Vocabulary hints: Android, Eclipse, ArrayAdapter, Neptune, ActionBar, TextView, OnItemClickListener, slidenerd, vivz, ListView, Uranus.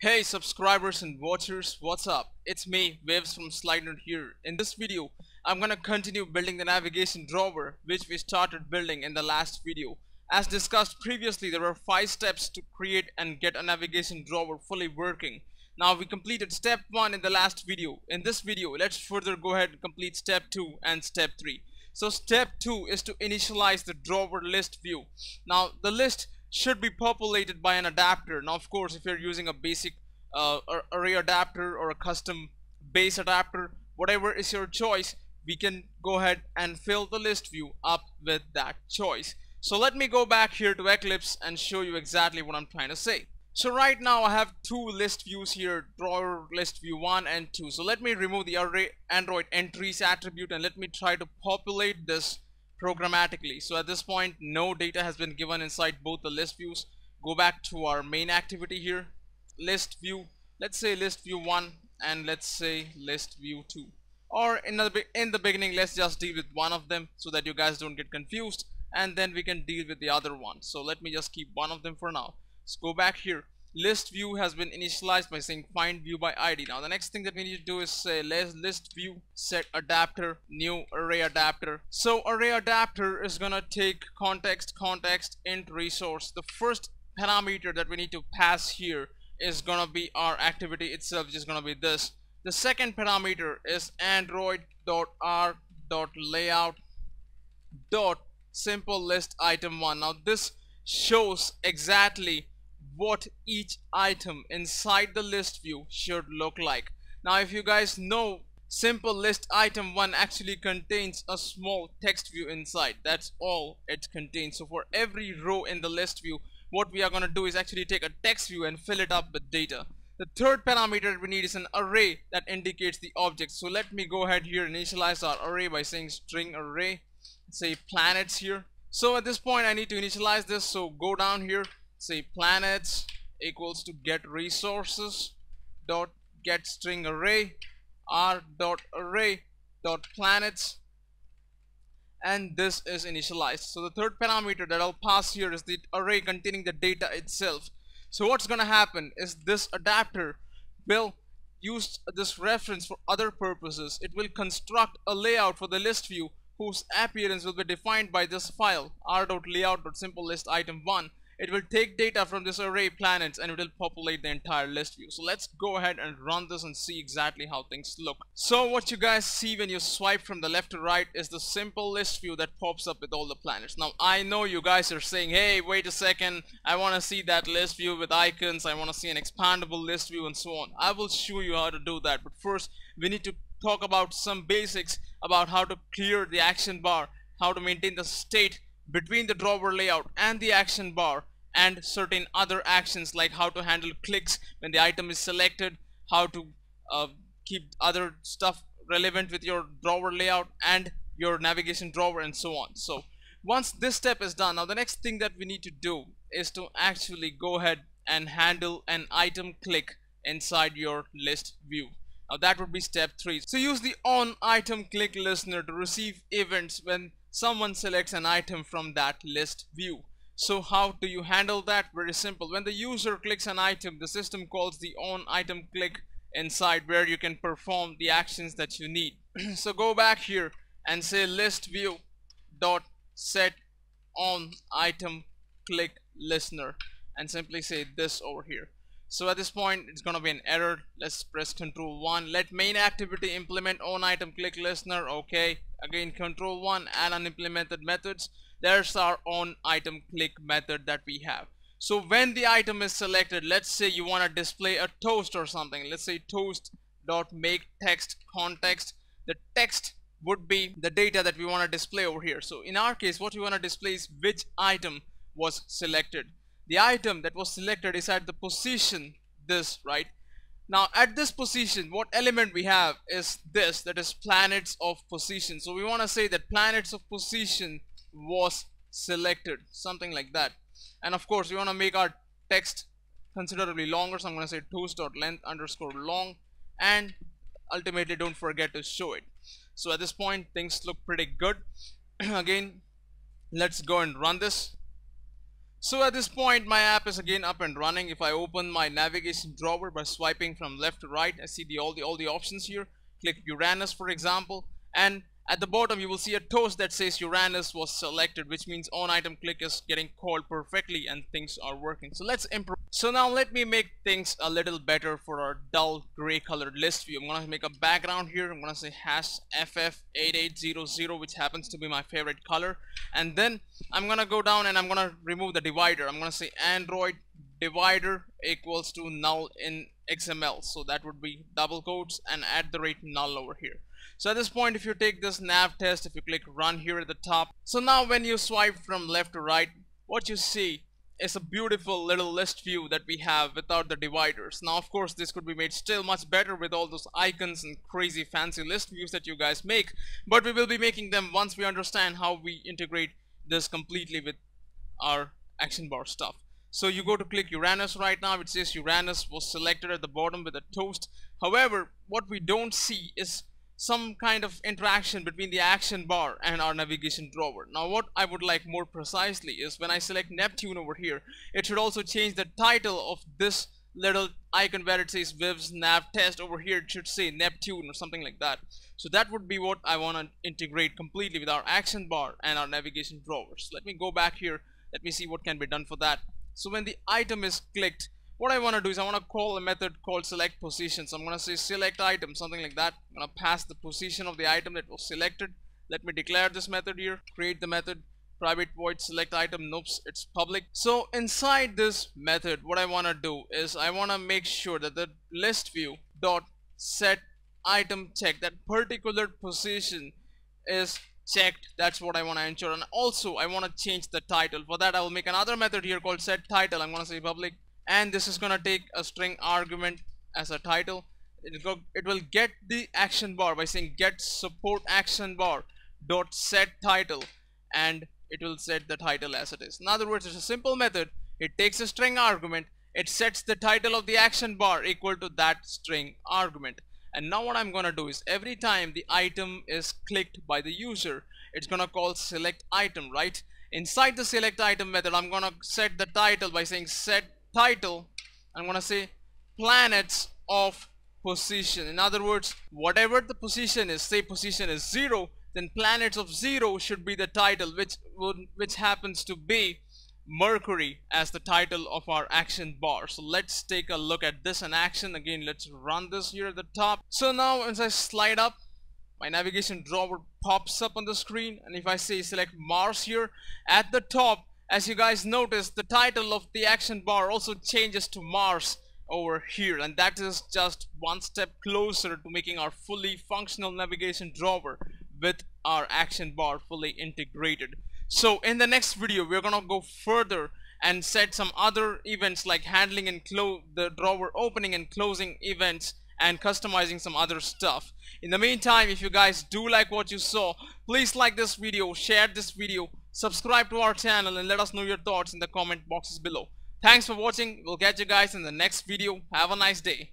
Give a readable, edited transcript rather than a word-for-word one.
Hey subscribers and watchers, what's up? It's me, vivz from slidenerd here. In this video, I'm gonna continue building the navigation drawer which we started building in the last video. As discussed previously, there were 5 steps to create and get a navigation drawer fully working. Now we completed step 1 in the last video. In this video, let's further go ahead and complete step 2 and step 3. So step 2 is to initialize the drawer list view. Now the list should be populated by an adapter. Now of course, if you're using a basic array adapter or a custom base adapter, whatever is your choice, we can go ahead and fill the list view up with that choice. So let me go back here to Eclipse and show you exactly what I'm trying to say. So right now I have 2 list views here, drawer list view 1 and 2. So let me remove the array Android entries attribute and let me try to populate this programmatically. So at this point, no data has been given inside both the list views. Go back to our main activity here, list view, let's say list view 1 and let's say list view 2, or in the beginning let's just deal with one of them so that you guys don't get confused, and then we can deal with the other one. So let me just keep one of them for now. Let's go back here. List view has been initialized by saying find view by ID. Now the next thing that we need to do is say list view set adapter new array adapter. So array adapter is gonna take context int resource. The first parameter that we need to pass here is gonna be our activity itself, which is gonna be this. The second parameter is android.r.layout.simple list item 1. Now this shows exactly what each item inside the list view should look like. Now if you guys know, simple list item 1 actually contains a small text view inside. That's all it contains. So for every row in the list view, what we are going to do is actually take a text view and fill it up with data. The third parameter we need is an array that indicates the object. So let me go ahead here and initialize our array by saying string array, say planets here. So at this point I need to initialize this, so go down here, say planets equals to get resources dot get string array r dot array dot planets, and this is initialized. So the third parameter that I'll pass here is the array containing the data itself. So what's gonna happen is this adapter will use this reference for other purposes. It will construct a layout for the list view whose appearance will be defined by this file r.layout.simple list item 1. It will take data from this array planets and it will populate the entire list view. So let's go ahead and run this and see exactly how things look. So what you guys see when you swipe from the left to right is the simple list view that pops up with all the planets. Now I know you guys are saying, hey, wait a second, I want to see that list view with icons, I want to see an expandable list view and so on. I will show you how to do that, but first we need to talk about some basics about how to clear the action bar, how to maintain the state between the drawer layout and the action bar, and certain other actions like how to handle clicks when the item is selected, how to keep other stuff relevant with your drawer layout and your navigation drawer and so on. So once this step is done, now the next thing that we need to do is to actually go ahead and handle an item click inside your list view. Now that would be step 3. So use the OnItemClickListener to receive events when someone selects an item from that list view. So how do you handle that? Very simple. When the user clicks an item, the system calls the OnItemClick inside, where you can perform the actions that you need. So go back here and say ListView.setOnItemClickListener and simply say this over here. So at this point it's gonna be an error. Let's press Ctrl 1, let main activity implement OnItemClickListener. Okay, again Ctrl 1, add unimplemented methods. There's our OnItemClick method that we have. So when the item is selected, let's say you want to display a toast or something, let's say toast.makeText. The text would be the data that we want to display over here. So in our case, what we want to display is which item was selected. The item that was selected is at the position this, right? Now at this position, what element we have is this, that is planets of position. So we want to say that planets of position was selected, something like that. And of course we want to make our text considerably longer, so I'm going to say toast.length_long, and ultimately don't forget to show it. So at this point things look pretty good. Again, let's go and run this. So at this point my app is again up and running. If I open my navigation drawer by swiping from left to right, I see all the options here. Click Uranus, for example, and at the bottom you will see a toast that says Uranus was selected, which means on item click is getting called perfectly and things are working. So let's improve. So now let me make things a little better for our dull gray colored list view. I'm gonna make a background here. I'm gonna say #FF8800, which happens to be my favorite color, and then I'm gonna go down and I'm gonna remove the divider. I'm gonna say Android divider equals to null in XML, so that would be double quotes and @null over here. So at this point, if you take this nav test, if you click run here at the top, so now when you swipe from left to right, what you see is a beautiful little list view that we have without the dividers. Now of course this could be made still much better with all those icons and crazy fancy list views that you guys make, but we will be making them once we understand how we integrate this completely with our ActionBar stuff. So you go to click Uranus right now. It says Uranus was selected at the bottom with a toast. However, what we don't see is some kind of interaction between the ActionBar and our navigation drawer. Now what I would like more precisely is when I select Neptune over here, it should also change the title of this little icon where it says vivz nav test over here. It should say Neptune or something like that. So that would be what I want to integrate completely with our ActionBar and our navigation drawers. Let me go back here. Let me see what can be done for that. So when the item is clicked, what I want to do is I want to call a method called select position. So I'm going to say select item, something like that. I'm going to pass the position of the item that was selected. Let me declare this method here, create the method, private void select item. Nope, it's public. So inside this method, what I want to do is I want to make sure that the list view dot set item check, that particular position is checked. That's what I want to ensure, and also I want to change the title. For that I will make another method here called set title. I'm going to say public, and this is going to take a string argument as a title. It will get the ActionBar by saying get support ActionBar dot set title, and it will set the title as it is. In other words, it's a simple method. It takes a string argument, it sets the title of the ActionBar equal to that string argument. And now what I'm gonna do is every time the item is clicked by the user, it's gonna call select item, right? Inside the select item method, I'm gonna set the title by saying set title. I'm gonna say planets of position. In other words, whatever the position is, say position is 0, then planets of 0 should be the title, which happens to be Mercury as the title of our ActionBar. So let's take a look at this in action. Again, let's run this here at the top. So now as I slide up, my navigation drawer pops up on the screen, and if I say select Mars here at the top, as you guys notice, the title of the ActionBar also changes to Mars over here, and that is just one step closer to making our fully functional navigation drawer with our ActionBar fully integrated. So in the next video, we're gonna go further and set some other events like handling and the drawer opening and closing events, and customizing some other stuff. In the meantime, if you guys do like what you saw, please like this video, share this video, subscribe to our channel, and let us know your thoughts in the comment boxes below. Thanks for watching. We'll catch you guys in the next video. Have a nice day.